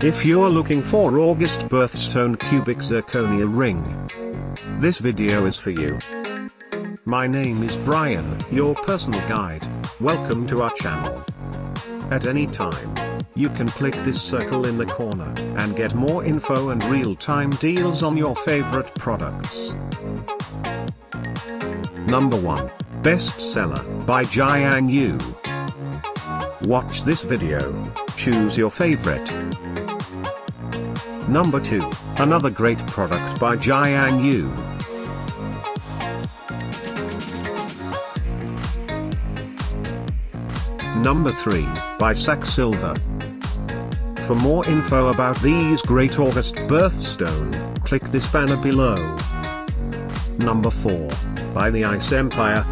If you're looking for August birthstone cubic zirconia ring, this video is for you. My name is Brian, your personal guide. Welcome to our channel. At any time, you can click this circle in the corner and get more info and real-time deals on your favorite products. Number 1. Bestseller by Jiangyue. Watch this video, choose your favorite. Number 2. Another great product by Jiangyue. Number 3, by Sac Silver. For more info about these great August birthstone, click this banner below. Number 4, by the Ice Empire.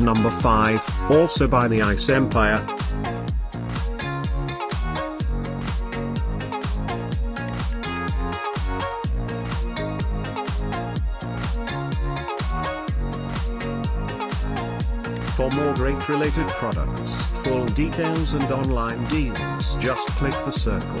Number 5, also by the Ice Empire. For more great related products, full details and online deals, just click the circle.